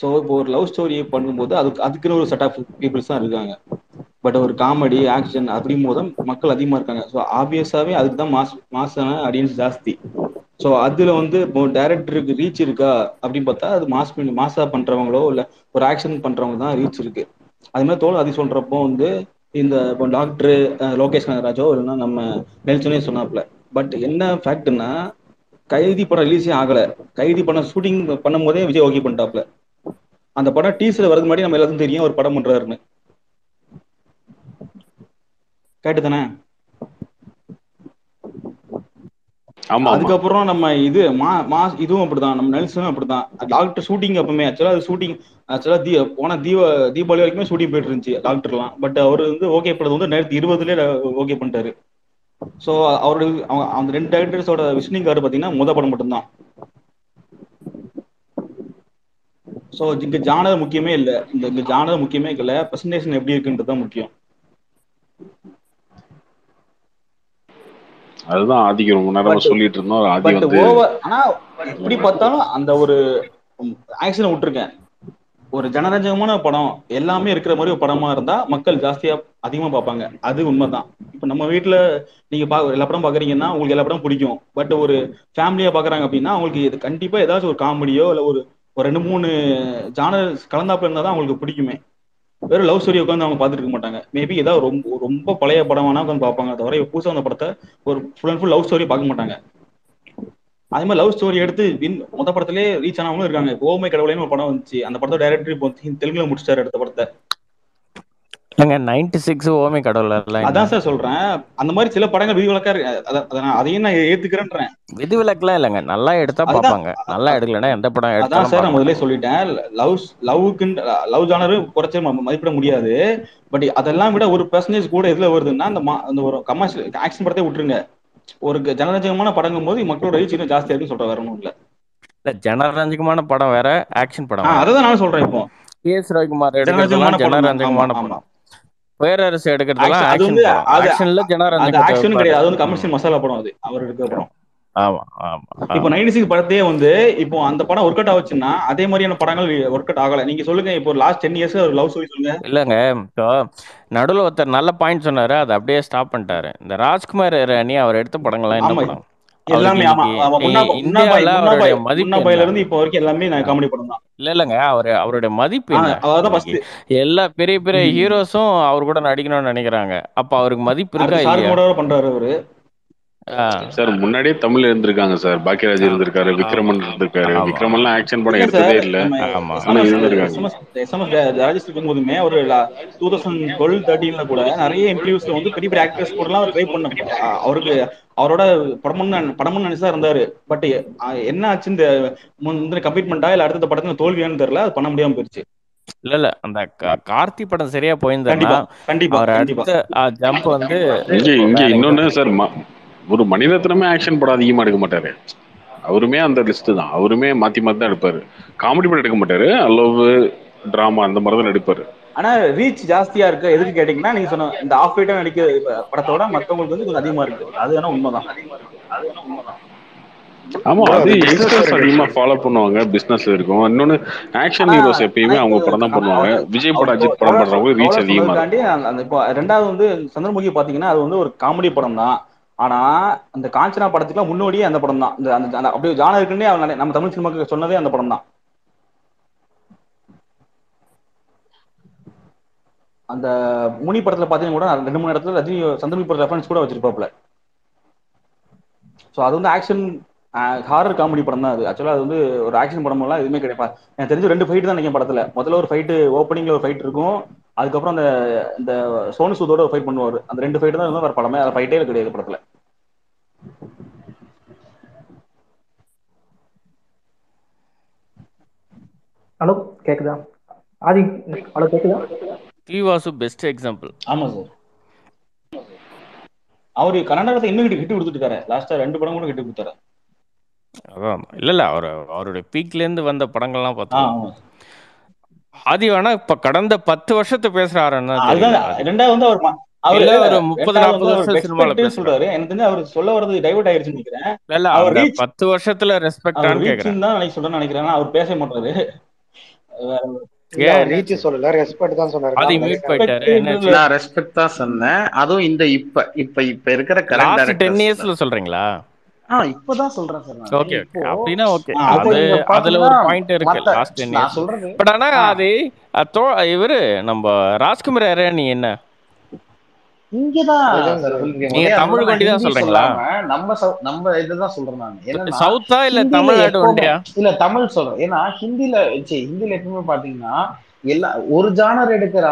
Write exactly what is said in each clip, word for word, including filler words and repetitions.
So இப்போ ஒரு love story பண்ணும்போது அதுக்கு அதுக்குன்னு ஒரு செட் ஆஃப் பீப்புள்ஸ் தான் இருக்காங்க. பட் ஒரு காமெடி ஆக்ஷன் அப்படிங்கும் போது மக்கள் அதிகமாக இருக்காங்க. ஸோ ஆப்வியஸாகவே அதுக்கு தான் மாஸ் மாஸான ஆடியன்ஸ் ஜாஸ்தி. ஸோ அதில் வந்து இப்போ டைரக்டருக்கு ரீச் இருக்கா அப்படின்னு பார்த்தா அது மாஸ் மாஸாக பண்ணுறவங்களோ இல்லை ஒரு ஆக்ஷன் பண்ணுறவங்க தான் ரீச் இருக்கு. அது மாதிரி தோல் அது சொல்கிறப்போ வந்து இந்த இப்போ டாக்டரு லோகேஷ் கனகராஜோ இல்லைன்னா நம்ம நெல்சனே சொன்னாப்புல. பட் என்ன ஃபேக்ட்னா கைதி படம் ரிலீஸே ஆகலை. கைதி படம் ஷூட்டிங் பண்ணும் போதே விஜய் ஓகே பண்ணிட்டாப்புல. அந்த படம் டீசர் வரது முன்னாடி நம்ம எல்லாத்துக்கும் தெரியும் ஒரு படம் பண்ணுறாருன்னு. கேட்டு தானே. அதுக்கப்புறம் நம்ம இது மா மா இதுவும் அப்படிதான், நம்ம நெல்சனும் அப்படிதான். டாக்டர் ஷூட்டிங் அப்பவுமே ஆக்சுவலா அது ஷூட்டிங் ஆக்சுவலா தீ போன தீப தீபாவளி வரைக்குமே ஷூட்டிங் போயிட்டு இருந்துச்சு டாக்டர்லாம். பட் அவர் வந்து ஓகே பண்ணது வந்து ரெண்டாயிரத்தி இருபதுலேயே ஓகே பண்ணிட்டாரு. ஸோ அவருடைய அவங்க அந்த ரெண்டு டைரக்டர்ஸோட விஷ்ணு கார்டு பார்த்தீங்கன்னா முத படம் மட்டும்தான். ஸோ இங்கே ஜானர் முக்கியமே இல்லை, இந்த இங்கே ஜானர் முக்கியமே இல்லை, பிரசன்டேஷன் எப்படி இருக்குன்றது தான் முக்கியம். அதுதான் ஆதிக்கு ரொம்ப நேரம் சொல்லிட்டு இருந்தோம். ஆதி வந்து ஆனா எப்படி பார்த்தாலும் அந்த ஒரு ஆக்சன் விட்டுருக்கேன், ஒரு ஜனரஞ்சகமான படம் எல்லாமே இருக்கிற மாதிரி ஒரு படமா இருந்தா மக்கள் ஜாஸ்தியா அதிகமா பார்ப்பாங்க. அது உண்மைதான். இப்ப நம்ம வீட்டுல நீங்க பா எல்லா படம் பாக்குறீங்கன்னா உங்களுக்கு எல்லா படம் பிடிக்கும். பட் ஒரு ஃபேமிலியா பாக்குறாங்க அப்படின்னா அவங்களுக்கு இது கண்டிப்பா ஏதாச்சும் ஒரு காமெடியோ இல்ல ஒரு ஒரு ரெண்டு மூணு ஜானர் கலந்தாப்புல இருந்தாதான் அவங்களுக்கு பிடிக்குமே. வெறும் லவ் ஸ்டோரி உட்காந்து அவங்க பார்த்துட்டு இருக்க மாட்டாங்க. மேபி ஏதாவது ரொம்ப ரொம்ப பழைய படமானா உட்காந்து பார்ப்பாங்க, தவிர புதுசாக அந்த படத்தை ஒரு full and full love story பார்க்க மாட்டாங்க. அதே மாதிரி லவ் ஸ்டோரி எடுத்து வின் மொத்த படத்துலேயே ரீச் ஆனவங்களும் இருக்காங்க. ஓமை கடவுளேன்னு ஒரு படம் வந்துச்சு, அந்த படத்தை டைரக்டர் இப்போ தெலுங்குல முடிச்சிட்டாரு அடுத்த படத்தை. தொண்ணூற்று ஆறு ஓமை கடவுளே. அதான் சார் சொல்றேன், அந்த மாதிரி சில படங்கள் விதிவிலக்கா இருக்கு. அதையும் நான் ஏத்துக்கிறேன்றேன். விதிவிலக்கெல்லாம் இல்லைங்க, நல்லா எடுத்தா பார்ப்பாங்க, நல்லா எடுக்கலன்னா எந்த படம் எடுத்தாலும். அதான் சார் நான் முதல்ல சொல்லிட்டேன், லவ் லவ்க்கு லவ் ஜானர் குறைச்ச மதிப்பிட முடியாது. பட் அதெல்லாம் விட ஒரு பர்சன்டேஜ் கூட எதுல வருதுன்னா அந்த ஒரு கமர்ஷியல் ஆக்ஷன் படத்தை விட்டுருங்க. ஒரு ஜனரஞ்சகமான படங்கும் போது மக்களோட ரீச் இன்னும் ஜாஸ்தியா இருக்குன்னு சொல்ற வரணும் இல்ல. இல்ல ஜனரஞ்சகமான படம் வேற, ஆக்ஷன் படம். அதான் நான் சொல்றேன், இப்போ கே எஸ் ரவிக்குமார் எடுக்கிறதுலாம் ஜனரஞ்சகமான படம், வேறரசு எடுக்கிறதுலாம் ஆக்ஷன் படம். ஆக்ஷன்ல ஜனரஞ்சகம் ஆக்ஷன் கிடையாது, அது வந்து கமர்ஷியல் மசாலா படம். அது அவர் எடுக்கிற படம். ஆமா ஆமா. இப்போ தொண்ணூற்று ஆறு படத்தே வந்து இப்போ அந்த படம் ஒர்க் அவுட் ஆச்சுன்னா அதே மாதிரியான படங்கள் ஒர்க் அவுட் ஆகல. நீங்க சொல்லுங்க, இப்போ லாஸ்ட் பத்து இயர்ஸ்ல ஒரு லவ் ஸ்டோரி சொல்லுங்க. இல்லங்க, நடுவுல ஒருத்தர் நல்ல பாயிண்ட் சொன்னாரு, அது அப்படியே ஸ்டாப் பண்ணிட்டாரு. இந்த ராஜ்குமார் ராணி அவர் எடுத்த படங்கள்லாம் என்ன படம் எல்லாமே? ஆமா ஆமா, முன்னா பாய் முன்னா பாய் முன்னா பாய்ல இருந்து இப்போ வரைக்கும் எல்லாமே நான் காமெடி படம் தான். இல்ல இல்லங்க, அவரு அவருடைய மதிப்பு அதான் ஃபர்ஸ்ட். எல்லா பெரிய பெரிய ஹீரோஸும் அவர் கூட நடிக்கணும்னு நினைக்கிறாங்க. அப்ப அவருக்கு மதிப்பு இருக்கா? சார் கூட பண்றாரு அவரு. சார் முன்னாடியே தமிழ்ல இருந்திருக்காங்க சார், பாக்கியராஜ் இருந்திருக்காரு, விக்ரமன் இருந்திருக்காரு. விக்ரமன் எல்லாம் ஆக்ஷன் படம் எடுத்ததே இல்ல. ஆமா ஆனா இருந்திருக்காங்க. எஸ்எம்எஸ் ராஜேஷ் இருக்கும்போதுமே ஒரு இருபது பன்னிரண்டு பதிமூன்றுல கூட நிறைய இன்டர்வியூஸ்ல வந்து பெரிய பெரிய ஆக்டர்ஸ் கூட எல்லாம் ட்ரை பண்ணாங்க. அவருக்கு அவரோட படமும் படமும் நினைச்சா இருந்தாரு. பட் என்ன ஆச்சு, இந்த முந்தின கமிட்மெண்டா இல்ல அடுத்த படத்துல தோல்வியான்னு தெரியல, அது பண்ண முடியாம போயிருச்சு. இல்ல இல்ல அந்த கார்த்தி படம் சரியா போயிருந்தா கண்டிப்பா கண்டிப்பா ஜம்ப் வந்து இங்க இங்க இன்னொன்னு சார், ஒரு மணிரத்னமே ஆக்ஷன் படம் அதிகமா எடுக்க மாட்டாரு. அவருமே அந்த லிஸ்ட் தான், அவருமே மாத்தி மாத்தி தான் எடுப்பாரு. காமெடி படம் எடுக்க மாட்டாரு, லவ் டிராமா அந்த மாதிரி தான் எடுப்பாரு. ஆனா ரீச் ஜாஸ்தியா இருக்கு. எதுக்கு கேட்டீங்கன்னா நீங்க சொன்ன இந்த ஆஃப் வீட்டா நடிக்கிற படத்தோட மற்றவங்களுக்கு வந்து கொஞ்சம் அதிகமா இருக்கு. அது வேணா உண்மைதான். ஆமா, அது யங்ஸ்டர்ஸ் அதிகமா ஃபாலோ பண்ணுவாங்க, பிசினஸ் இருக்கும். இன்னொன்னு ஆக்ஷன் ஹீரோஸ் எப்பயுமே அவங்க படம் தான் பண்ணுவாங்க. விஜய் படம் அஜித் படம் பண்றவங்க ரீச் அதிகமா இருக்கு. ரெண்டாவது வந்து சந்திரமுகி பாத்தீங்கன்னா அது வந்து ஒரு காமெடி படம் தான். ஆனா அந்த காஞ்சனா படத்துக்குலாம் முன்னோடியே அந்த படம் தான். அந்த அப்படியே ஜானர் இருக்குன்னே அவன் நம்ம தமிழ் சினிமாக்கு சொன்னதே அந்த படம் தான். அந்த முனி படத்துல பாத்தீங்கன்னா கூட ரெண்டு மூணு இடத்துல ரஜினி சந்திரமுகி ரெஃபரன்ஸ் கூட வச்சிருப்பாப்ல. ஸோ அது வந்து ஆக்ஷன் ஹாரர் காமெடி படம் தான் அது. ஆக்சுவலா அது வந்து ஒரு ஆக்ஷன் படம் எல்லாம் எதுவுமே கிடையாது. எனக்கு தெரிஞ்சு ரெண்டு ஃபைட் தான் நினைக்கிறேன் படத்துல. முதல்ல ஒரு ஃபைட்டு ஓப்பனிங்ல ஒரு ஃபைட் இருக்கும், அதுக்கப்புறம் அந்த இந்த சோனு சூதோட ஒரு ஃபைட் பண்ணுவாரு. அந்த ரெண்டு ஃபைட்டு தான் வேற படமே, அது ஃபைட்டே கிடையாது படத்துல. ஹலோ கேக்குதா ஆதி? ஹலோ கேக்குதா? T Vasu best example. ஆமா சார், அவரு கன்னடத்துல இன்னும் கிட்ட ஹிட் கொடுத்துட்டு இருக்காரு. லாஸ்டா ரெண்டு படம் கூட ஹிட் கொடுத்தாரு. அதான் இல்ல இல்ல அவர் அவருடைய பீக்ல இருந்து வந்த படங்கள்லாம் பார்த்தா ஆதி வேணா இப்ப கடந்த பத்து வருஷத்தை பேசுறாருன்னா பத்து வருஷத்துல ரெஸ்பெக்ட் தான் நினைக்கிறேன். அவர் பேச மாட்டாரு. சொல்றீங்களா? இப்பதான் சொல்றேன் இவரு நம்ம ராஜ்குமார் அரேனி என்ன ஒரு ஜானர் எடுக்கிற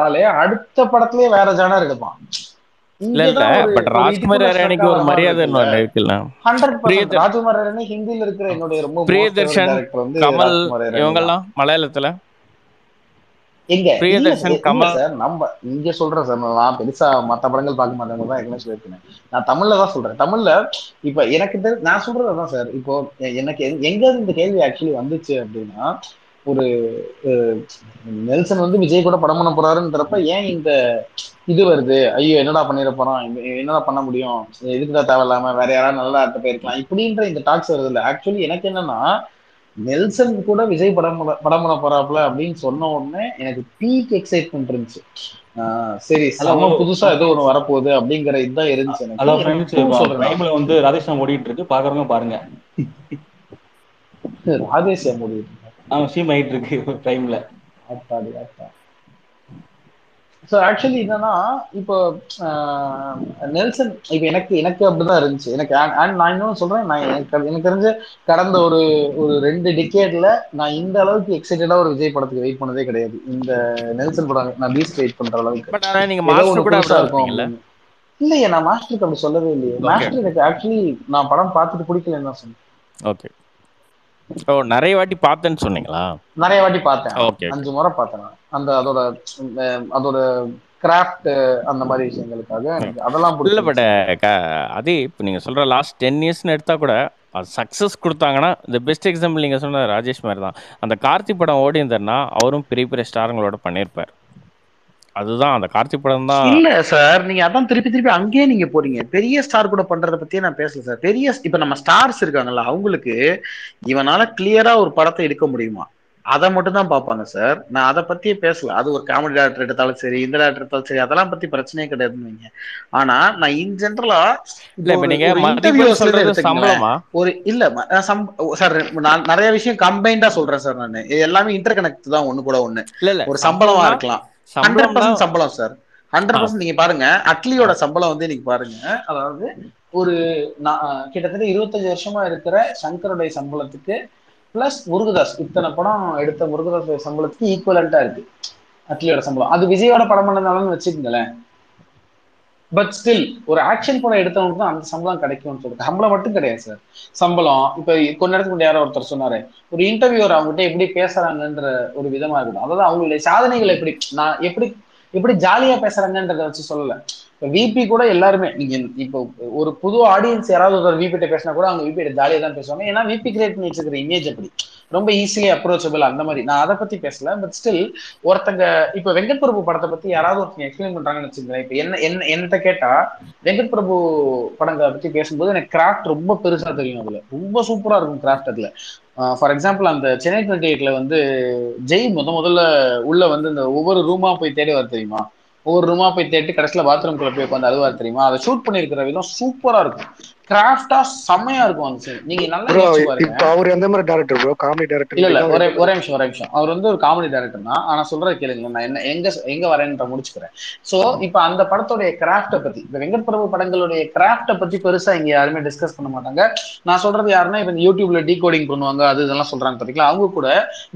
ஆளே அடுத்த படத்திலேயே வேற ஜானர் எடுப்பான். ராஜ்குமார் அரேனிக்கு ஒரு மரியாதை ராஜ்குமார் அரேனி ஹிந்தியில இருக்கிற என்னுடைய ரொம்ப பிரியதர்ஷன் கமல் இவங்க எல்லாம் மலையாளத்துல இங்க சொல்ற சார். நான் பெருசா மத்த படங்கள் பார்க்க மாட்டேங்கிறதான் ஏற்கனவே சொல்லியிருக்கேன். நான் தமிழ்ல தான் சொல்றேன். தமிழ்ல இப்ப எனக்கு தெரிஞ்சு நான் சொல்றதுதான் சார். இப்போ எனக்கு எங்க இந்த கேள்வி ஆக்சுவலி வந்துச்சு அப்படின்னா, ஒரு நெல்சன் வந்து விஜய் கூட படம் பண்ண போறாருன்றப்ப ஏன் இந்த இது வருது, ஐயோ என்னடா பண்ணிட போறோம், என்னடா பண்ண முடியும், இதுக்குதான் தேவையில்லாம வேற யாராவது நல்லா ஆட்ட போயிருக்கலாம் இப்படின்ற இந்த டாக்ஸ் வருது இல்லை. ஆக்சுவலி எனக்கு என்னன்னா, நெல்சன் கூட விஜய் படம் படம் பண்ண போறாப்புல அப்படின்னு சொன்ன உடனே எனக்கு பீக் எக்ஸைட்மெண்ட் இருந்துச்சு. ஆஹ் சரி சார், புதுசா ஏதோ ஒண்ணு வரப்போகுது அப்படிங்கிற இதுதான் இருந்துச்சு எனக்கு. வந்து ராதேஷா ஓடிட்டு இருக்கு, பாக்குறவங்க பாருங்க. ராதேஷா ஓடிட்டு இருக்கு, ஆமா சீம் ஆயிட்டு இருக்கு டைம்ல. ஸோ ஆக்சுவலி என்னன்னா, இப்போ நெல்சன் இப்போ எனக்கு எனக்கு அப்படிதான் இருந்துச்சு. எனக்கு அண்ட் நான் இன்னும் சொல்றேன், நான் எனக்கு எனக்கு தெரிஞ்சு கடந்த ஒரு ஒரு ரெண்டு டிகேட்ல நான் இந்த அளவுக்கு எக்ஸைட்டடா ஒரு விஜய் படத்துக்கு வெயிட் பண்ணதே கிடையாது. இந்த நெல்சன் படம் நான் லீஸ்ட் வெயிட் பண்ற அளவுக்கு இல்லையே. நான் மாஸ்டருக்கு அப்படி சொல்லவே இல்லையே. மாஸ்டர் எனக்கு ஆக்சுவலி நான் படம் பார்த்துட்டு பிடிக்கலன்னு தான் சொன்னேன். நிறைய வாட்டி பார்த்தேன்னு சொன்னீங்களா? நிறைய வாட்டி பார்த்தேன், அஞ்சு முறை பார்த்தேன். அந்த அதோட அதோட கிராஃப்ட் அந்த மாதிரி விஷயங்களுக்காக அதெல்லாம் புரியல. அது இப்போ நீங்க சொல்ற லாஸ்ட் டென் இயர்ஸ்ன்னு எடுத்தா கூட அது சக்ஸஸ் கொடுத்தாங்கன்னா, இந்த பெஸ்ட் எக்ஸாம்பிள் நீங்க சொன்ன ராஜேஷ் மாதிரி தான். அந்த கார்த்தி படம் ஓடி இருந்தாருன்னா அவரும் பெரிய பெரிய ஸ்டாரங்களோட பண்ணியிருப்பார். அதுதான் அந்த கார்த்தி படம் தான். இல்ல சார், நீங்க அதான் திருப்பி திருப்பி அங்கேயே நீங்க போறீங்க. பெரிய ஸ்டார் கூட பண்றத பத்தியே நான் பேசல சார். பெரிய இப்ப நம்ம ஸ்டார்ஸ் இருக்காங்கல்ல, அவங்களுக்கு இவனால கிளியரா ஒரு படத்தை எடுக்க முடியுமா, அதை மட்டும் தான் பார்ப்பாங்க சார். நான் அதை பத்தியே பேசல. அது ஒரு காமெடி டேரக்டர் எடுத்தாலும் சரி, இந்த டேரக்டர் எடுத்தாலும் சரி, அதெல்லாம் பத்தி பிரச்சனையே கிடையாதுன்னு. ஆனா நான் இன் ஜென்ரலா ஒரு இல்ல சார், நான் நிறைய விஷயம் கம்பைண்டா சொல்றேன் சார். நான் எல்லாமே இன்டர் கனெக்ட் தான், ஒண்ணு கூட ஒண்ணு இல்ல. ஒரு சம்பளமா இருக்கலாம், ஹண்ட்ரட் பர்சன்ட் சம்பளம் சார், ஹண்ட்ரட் பர்சன்ட். நீங்க பாருங்க அட்லியோட சம்பளம் வந்து நீங்க பாருங்க, அதாவது ஒரு கிட்டத்தட்ட இருபத்தஞ்சு வருஷமா இருக்கிற சங்கருடைய சம்பளத்துக்கு பிளஸ் முருகதாஸ் இத்தனை படம் எடுத்த முருகதாஸ் சம்பளத்துக்கு ஈக்குவலண்டா இருக்கு அட்லியோட சம்பளம். அது விஜயோட படம் பண்ணதாலும் வச்சுக்கங்களேன். பட் ஸ்டில் ஒரு ஆக்ஷன் படம் எடுத்தவங்களுக்கு தான் அந்த சம்பளம் கிடைக்கும்னு சொல்லிட்டு சம்பளம் மட்டும் கிடையாது சார். சம்பளம் இப்ப கொஞ்ச நேரத்துக்கு முன்னாடி யாரோ ஒருத்தர் சொன்னாரு, ஒரு இன்டர்வியூவர் அவங்ககிட்ட எப்படி பேசுறாங்கன்ற ஒரு விதமா இருக்கும். அதாவது அவங்களுடைய சாதனைகள் எப்படி நான் எப்படி எப்படி ஜாலியா பேசுறாங்கன்றத வச்சு சொல்லல. இப்ப விபி கூட எல்லாருமே நீங்க இப்போ ஒரு புது ஆடியன்ஸ் யாராவது ஒரு விபி கிட்ட பேசினா கூட அவங்க விபி கிட்ட ஜாலியா தான் பேசுவாங்க. ஏன்னா விபி கிரியேட் பண்ணி வச்சிருக்கிற இமேஜ் அப்படி ரொம்ப ஈஸிலி அப்ரோச்சபிள். அந்த மாதிரி நான் அதை பத்தி பேசல. பட் ஸ்டில் ஒருத்தங்க இப்ப வெங்கட் பிரபு படத்தை பத்தி யாராவது ஒருத்தங்க எக்ஸ்பிளைன் பண்றாங்கன்னு வச்சுக்கோங்க. இப்ப என்ன என்ன என்கிட்ட கேட்டா வெங்கட் பிரபு படங்களை பத்தி பேசும்போது எனக்கு கிராஃப்ட் ரொம்ப பெருசா தெரியும். அதுல ரொம்ப சூப்பரா இருக்கும் கிராஃப்ட். அதுல ஃபார் எக்ஸாம்பிள் அந்த சென்னை டுவெண்ட்டி எயிட்ல வந்து ஜெய் முத முதல்ல உள்ள வந்து இந்த ஒவ்வொரு ரூமா போய் தேடி வர தெரியுமா, ஒவ்வொரு ரூமா போய் தேடி கடைசியில பாத்ரூம் குள்ள போய் உட்காந்து அழுவாரு தெரியுமா. அதை ஷூட் பண்ணிருக்கிற விதம் சூப்பரா இருக்கும், கிராஃப்டா செம்மையா இருக்கும். அந்த சீன் நீங்க நல்லா பாருங்க. அவர் எந்த மாதிரி டைரக்டர் ப்ரோ? காமெடி டைரக்டர் இல்ல இல்ல ஒரே ஒரே நிமிஷம் ஒரே நிமிஷம் அவர் வந்து ஒரு காமெடி டைரக்டர் தான். ஆனா சொல்ற கேளுங்க, நான் என்ன எங்க எங்க வரேன்னு முடிச்சுக்கிறேன். சோ இப்ப அந்த படத்தோடைய கிராஃப்ட பத்தி, இப்ப வெங்கட் பிரபு படங்களுடைய கிராஃப்ட பத்தி பெருசா இங்க யாருமே டிஸ்கஸ் பண்ண மாட்டாங்க. நான் சொல்றது யாருன்னா, இப்ப யூடியூப்ல டீகோடிங் பண்ணுவாங்க அது இதெல்லாம் சொல்றாங்க பாத்தீங்களா, அவங்க கூட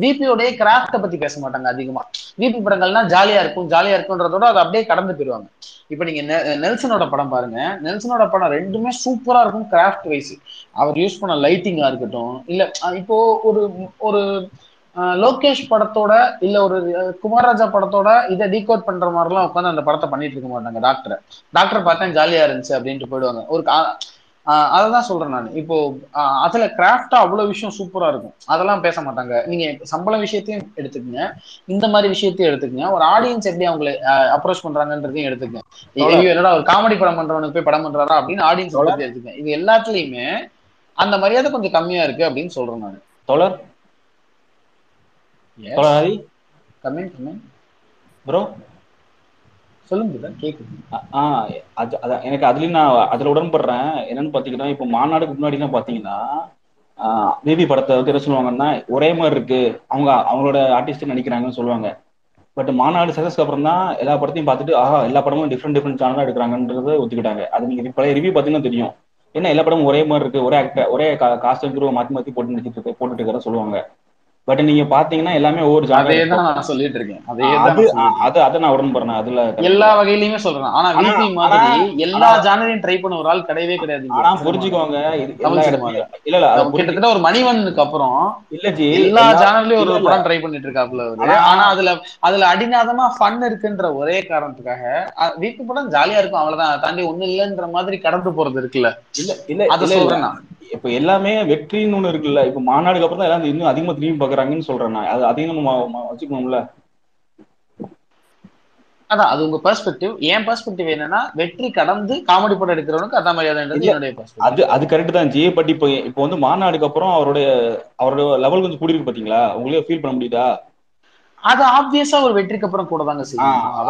விபியோடைய கிராஃப்ட பத்தி பேச மாட்டாங்க அதிகமா. விபி படங்கள்னா ஜாலியா இருக்கும், ஜாலியா இருக்கும்ன்றதோட அதை அப்படியே கடந்து போயிருவாங்க. இப்ப நீங்க நெல்சனோட படம் பாருங்க. நெல்சனோட படம் ரெண்டுமே சூப்பரா இருக்கும் கிராஃப்ட் வைஸ். அவர் யூஸ் பண்ண லைட்டிங்கா இருக்கட்டும், இல்ல இப்போ ஒரு ஒரு லோகேஷ் படத்தோட இல்ல ஒரு குமாரராஜா படத்தோட இதை டீகோட் பண்ற மாதிரிலாம் உட்காந்து அந்த படத்தை பண்ணிட்டு இருக்க மாட்டாங்க. டாக்டரை டாக்டர் பார்த்தா ஜாலியா இருந்துச்சு அப்படின்ட்டு போயிடுவாங்க. ஒரு ஆஹ் அதான் சொல்றேன் நான். இப்போ அதுல கிராஃப்டா அவ்வளவு விஷயம் சூப்பரா இருக்கும், அதெல்லாம் பேச மாட்டாங்க. நீங்க சம்பள விஷயத்தையும் எடுத்துக்கங்க, இந்த மாதிரி விஷயத்தையும் எடுத்துக்கங்க, ஒரு ஆடியன்ஸ் எப்படி அவங்களை அப்ரோச் பண்றாங்கன்றதையும் எடுத்துக்கங்க. என்னடா ஒரு காமெடி படம் பண்றவனுக்கு போய் படம் பண்றாரா அப்படின்னு ஆடியன்ஸ் அவ்வளவு எடுத்துக்கங்க. இது எல்லாத்துலயுமே அந்த மரியாதை கொஞ்சம் கம்மியா இருக்கு அப்படின்னு சொல்றேன் நான். தொடர் commitment, bro. சொல்லுங்க எனக்கு அதுலயும் நான் அதுல உடன்படுறேன். என்னன்னு பாத்தீங்கன்னா இப்ப மாநாடுக்கு முன்னாடி எல்லாம் பாத்தீங்கன்னா பேபி படத்தை வந்து என்ன சொல்லுவாங்கன்னா ஒரே மாதிரி இருக்கு, அவங்க அவங்களோட ஆர்டிஸ்ட் நடிக்கிறாங்கன்னு சொல்லுவாங்க. பட் மாநாடு சக்சஸ்க்கு அப்புறம் தான் எல்லா படத்தையும் பார்த்துட்டு ஆஹா எல்லா படமும் டிஃப்ரெண்ட் டிஃப்ரெண்ட் சேனலா எடுக்கிறாங்கன்றத ஒத்துக்கிட்டாங்க. அது நீங்க பழைய ரிவ்யூ பாத்தீங்கன்னா தெரியும், ஏன்னா எல்லா படமும் ஒரே மாதிரி இருக்கு, ஒரே ஆக்டர் ஒரே காஸ்டியூம் மாத்தி மாத்தி போட்டு நடிச்சிட்டு இருக்கு போட்டுட்டு இருக்கிற சொல்லுவாங்க. பட் நீங்க பாத்தீங்கன்னா எல்லாமே ஒவ்வொரு ஜானரா சொல்லிட்டு இருக்கேன். கிடையவே கிடையாது. ஒரு மணிவண்ணனுக்கு அப்புறம் இல்ல ஜி எல்லா ஜானர்லயும் ஒரு படம் ட்ரை பண்ணிட்டு இருக்காப்ல. ஆனா அதுல அதுல அடிநாதமா ஃபன் இருக்குன்ற ஒரே காரணத்துக்காக வீட்டு படம் ஜாலியா இருக்கும் அவ்வளவுதான், தாண்டி ஒண்ணு இல்லன்ற மாதிரி கடந்து போறது இருக்குல்ல. இல்ல இல்ல அத சொல்றேன் நான். இப்ப எல்லாமே வெற்றின்னு ஒண்ணு இருக்குல்ல, இப்ப மாநாடுக்கு அப்புறம் தான் எல்லாரும் இன்னும் அதிகமா திரும்பி பாக்குறாங்கன்னு சொல்றேன் நான். அது அதையும் நம்ம வச்சுக்கணும்ல. அதான் அது உங்க பெர்ஸ்பெக்டிவ். என் பெர்ஸ்பெக்டிவ் என்னன்னா வெற்றி கடந்து காமெடி படம் எடுக்கிறவனுக்கு அதான் மரியாதை. அது அது கரெக்ட் தான் ஜி. பட் இப்ப இப்ப வந்து மாநாடுக்கு அப்புறம் அவருடைய அவரோட லெவல் கொஞ்சம் கூடி இருக்கு பாத்தீங்களா, உங்களே ஃபீல் பண்ண முடியுதா? அது ஆப்வியஸா ஒரு வெற்றிக்கு அப்புறம் கூட தாங்க செய்யும்.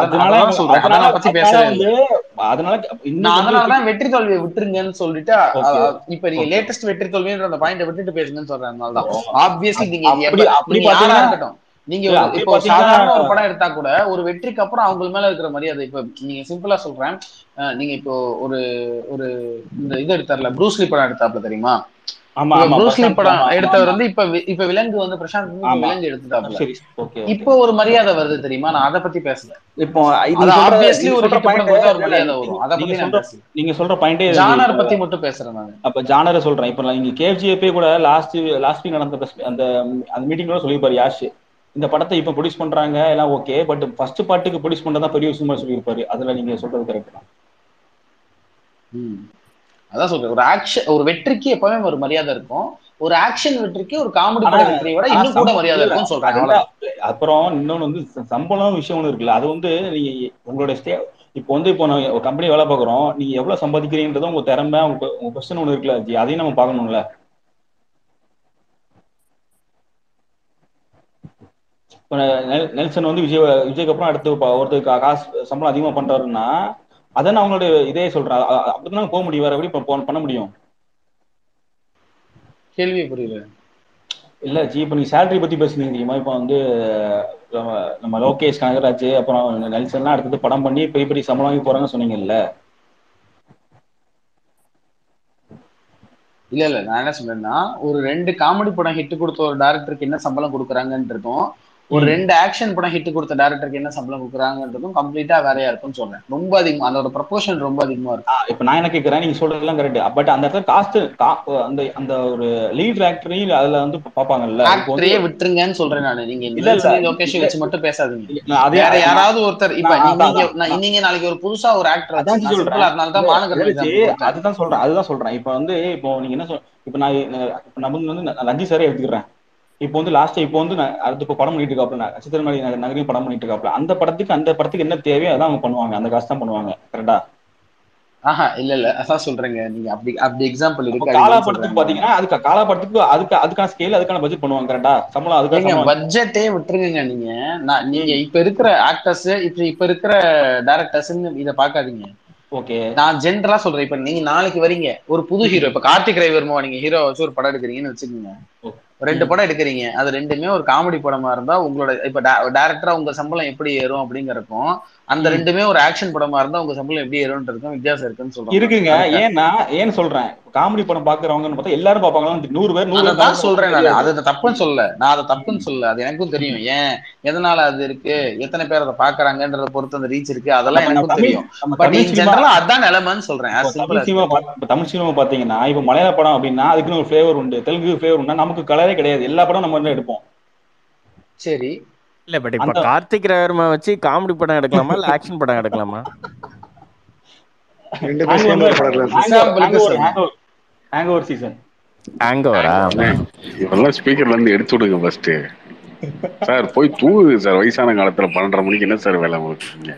வெற்றி தோல்வியை விட்டுருங்கன்னு சொல்லிட்டு இப்ப நீங்க லேட்டஸ்ட் வெற்றி தோல்வின்ற அந்த பாயிண்ட விட்டுட்டு பேசுங்கன்னு சொல்ற அதனாலதான் ஆப்வியஸ்லி நீங்க யாரா இருக்கட்டும், நீங்க இப்போ சாதாரண ஒரு படம் எடுத்தா கூட ஒரு வெற்றிக்கு அப்புறம் அவங்க மேல இருக்கிற மரியாதை. இப்ப நீங்க சிம்பிளா சொல்றேன், நீங்க இப்போ ஒரு ஒரு இந்த இது எடுத்தார்ல ப்ரூஸ்லி படம் எடுத்தாப்ல தெரியுமா, படம் எடுத்தவர் வந்து இப்ப இப்ப விலங்கு வந்து பிரசாந்த் விலங்கு எடுத்துட்டாங்க, இப்போ ஒரு மரியாதை வருது தெரியுமா. நான் அதை பத்தி பேசல. இப்போ நீங்க சொல்ற பாயிண்டே ஜானர் பத்தி மட்டும் பேசுறேன் நான். அப்ப ஜானரை சொல்றேன். இப்ப நீங்க கேஜிஎஃப் கூட லாஸ்ட் லாஸ்ட் வீக் நடந்த அந்த அந்த மீட்டிங் கூட சொல்லியிருப்பாரு யாஷ், இந்த படத்தை இப்ப ப்ரொடியூஸ் பண்றாங்க எல்லாம் ஓகே, பட் ஃபர்ஸ்ட் பார்ட்டுக்கு ப்ரொடியூஸ் பண்றதா பெரிய விஷயமா சொல்லியிருப்பாரு. அதுல நீங்க சொல்றது கரெக்ட் தான். அதான் சொல்றேன், ஒரு ஆக்ஷன் ஒரு வெற்றிக்கு எப்பவுமே ஒரு மரியாதை இருக்கும். ஒரு ஆக்ஷன் வெற்றிக்கு ஒரு காமெடி பட வெற்றியை விட இன்னும் கூட மரியாதை இருக்கும்னு சொல்றாங்க. அப்புறம் இன்னொன்னு வந்து சம்பளம் விஷயம் ஒண்ணு இருக்குல்ல, அது வந்து நீங்க உங்களோட ஸ்டே இப்போ வந்து இப்போ நான் ஒரு கம்பெனி வேலை பாக்குறோம், நீங்க எவ்வளவு சம்பாதிக்கிறீங்கன்றதும் உங்க திறமை உங்க உங்க கொஸ்டின் ஒண்ணு இருக்குல்ல ஜி, அதையும் நம்ம பாக்கணும்ல. இப்போ நெல்சன் வந்து விஜய் விஜய்க்கு அப்புறம் அடுத்து ஒருத்தருக்கு காசு சம்பளம் அதிகமா பண்றாருன்னா அதான் அவங்களுடைய இதே சொல்றேன். அப்படிதான் போக முடியும், வேற எப்படி பண்ண முடியும்? கேள்வியே புரியல. இல்ல ஜி இப்ப நீங்க சேலரி பத்தி பேசுனீங்க தெரியுமா, இப்ப வந்து நம்ம லோகேஷ் கனகராஜ் அப்புறம் நெல்சன்லாம் அடுத்தது படம் பண்ணி பெரிய பெரிய சம்பளம் வாங்கி போறாங்கன்னு சொன்னீங்கல்ல. இல்ல இல்ல நான் என்ன சொல்றேன்னா ஒரு ரெண்டு காமெடி படம் ஹிட் கொடுத்த ஒரு டைரக்டருக்கு என்ன சம்பளம் கொடுக்குறாங்கன்றதும் ஒரு ரெண்டு ஆக்ஷன் படம் ஹிட் கொடுத்த டைரக்டருக்கு என்ன சம்பளம் கொடுக்குறாங்கன்றதும் கம்ப்ளீட்டா வேறையா இருக்கும்னு சொல்றேன். ரொம்ப அதிகமா அதோட ப்ரொபோஷன் ரொம்ப அதிகமா இருக்கும். இப்ப நான் என்ன கேட்கிறேன், நீங்க சொல்றதுலாம் கரெக்ட், பட் அந்த இடத்துல காஸ்ட் அந்த அந்த ஒரு லீட் ஆக்டரையும் அதுல வந்து பாப்பாங்கல்ல. ஆக்டரே விட்டுருங்கன்னு சொல்றேன் நான். நீங்க இல்ல லோகேஷ் வச்சு மட்டும் பேசாதீங்க, வேற யாராவது ஒருத்தர். இப்ப நீங்க நீங்க நாளைக்கு ஒரு புதுசா ஒரு ஆக்டர் அதான் சொல்றேன், அதனாலதான் மாநகரம் அதுதான் சொல்றேன் அதுதான் சொல்றேன். இப்ப வந்து இப்போ நீங்க என்ன சொல் இப்ப நான் நம்ம வந்து ரஞ்சித் சாரே எடுத்துக்கிறேன். இப்போ வந்து லாஸ்ட் இப்போ வந்து அடுத்து இப்போ படம் பண்ணிட்டு இருக்காப்ல, நட்சத்திரமலை நகரையும் படம் பண்ணிட்டு இருக்காப்ல, அந்த படத்துக்கு அந்த படத்துக்கு என்ன தேவையோ அதான் அவங்க பண்ணுவாங்க, அந்த காசு தான் பண்ணுவாங்க. கரெக்டா? ஆஹா இல்ல இல்ல அதான் சொல்றேங்க. நீங்க அப்படி அப்படி எக்ஸாம்பிள் இருக்கு. காலா படத்துக்கு பாத்தீங்கன்னா அதுக்கு காலா படத்துக்கு அதுக்கு அதுக்கான ஸ்கேல் அதுக்கான பட்ஜெட் பண்ணுவாங்க. கரெக்டா? சம்பளம் அதுக்கான பட்ஜெட்டே விட்டுருங்க. நீங்க நான் நீங்க இப்ப இருக்கிற ஆக்டர்ஸ் இப்ப இப்ப இருக்கிற டைரக்டர்ஸ் இதை பாக்காதீங்க. ஓகே நான் ஜென்ரலா சொல்றேன். இப்ப நீங்க நாளைக்கு வரீங்க ஒரு புது ஹீரோ, இப்ப கார்த்திக் ரவிவர்மா நீங்க ஹீரோ வச்சு ஒரு படம் எடுக்கிறீங்கன்னு வச்சுக்கோங்க, ரெண்டு படம் எடுக்கிறீங்க, அது ரெண்டுமே ஒரு காமெடி படமா இருந்தா உங்களோட இப்ப டைரக்டரா உங்க சம்பளம் எப்படி ஏறும் அப்படிங்கறக்கும், அந்த ரெண்டுமே ஒரு ஆக்ஷன் படமா இருந்தா உங்க சம்பளம் எப்படி ஏறும்ன்றதுக்கும் வித்தியாசம் இருக்குன்னு சொல்றேன் இருக்குங்க. ஏன்னா ஏன்னு சொல்றேன், காமெடி படம் பாக்குறவங்கன்னு பார்த்தா எல்லாரும் பாப்பாங்க. நூறு பேர் நூறு தான் சொல்றேன் நான். அதை தப்புன்னு சொல்லல, நான் அதை தப்புன்னு சொல்லல, அது எனக்கும் தெரியும் ஏன் எதனால அது இருக்கு, எத்தனை பேர் அதை பாக்குறாங்கன்றத பொறுத்து அந்த ரீச் இருக்கு, அதெல்லாம் எனக்கும் தெரியும். பட் இன் ஜெனரல் அதான் நிலைமைன்னு சொல்றேன். தமிழ் சினிமா பாத்தீங்கன்னா இப்ப மலையாள படம் அப்படின்னா அதுக்குன்னு ஒரு ஃபிளேவர் உண்டு, தெலுங்கு ஃபிளேவர் உண்டா, நமக்கு கலரே கிடையாது, எல்லா படம் நம்ம எடுப்போம். சரி இல்ல பட் இப்ப கார்த்திக் ரவிவர்மா வச்சு காமெடி படம் எடுக்கலாமா இல்ல ஆக்ஷன் படம் எடுக்கலாமா? ரெண்டு பேரும் படம் ஆங்கோவர் சீசன் ஆங்கோவரா இவெல்லாம் ஸ்பீக்கர்ல இருந்து எடுத்து விடுங்க ஃபர்ஸ்ட். சார் போய் தூங்குது சார், வயசான காலத்துல பன்னெண்டரை மணிக்கு என்ன சார் வேலை உங்களுக்கு?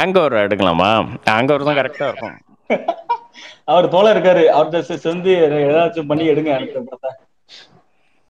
ஆங்கோவர் எடுக்கலாமா? ஆங்கோவர் தான் கரெக்டா இருக்கும். அவர் தோள இருக்காரு, அவர் செஞ்சு ஏதாச்சும் பண்ணி எடுங்க.